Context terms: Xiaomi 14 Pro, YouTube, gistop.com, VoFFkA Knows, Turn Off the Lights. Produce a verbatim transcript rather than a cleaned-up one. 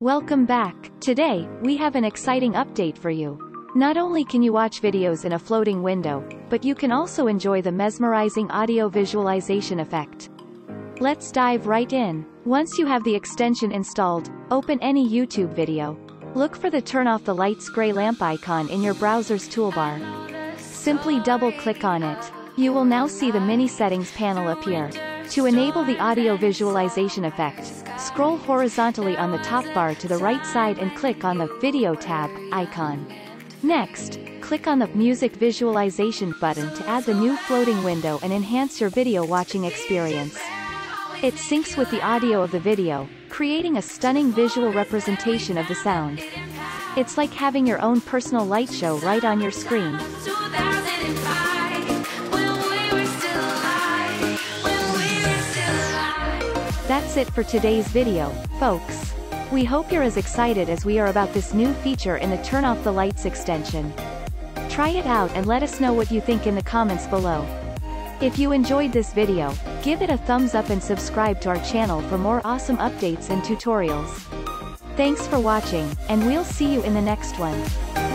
Welcome back. Today, we have an exciting update for you. Not only can you watch videos in a floating window, but you can also enjoy the mesmerizing audio visualization effect. Let's dive right in. Once you have the extension installed, open any YouTube video. Look for the Turn Off the Lights gray lamp icon in your browser's toolbar. Simply double-click on it. You will now see the mini settings panel appear. To enable the audio visualization effect, scroll horizontally on the top bar to the right side and click on the Video tab icon. Next, click on the Music Visualization button to add the new floating window and enhance your video watching experience. It syncs with the audio of the video, creating a stunning visual representation of the sound. It's like having your own personal light show right on your screen. That's it for today's video, folks. We hope you're as excited as we are about this new feature in the Turn Off the Lights extension. Try it out and let us know what you think in the comments below. If you enjoyed this video, give it a thumbs up and subscribe to our channel for more awesome updates and tutorials. Thanks for watching, and we'll see you in the next one.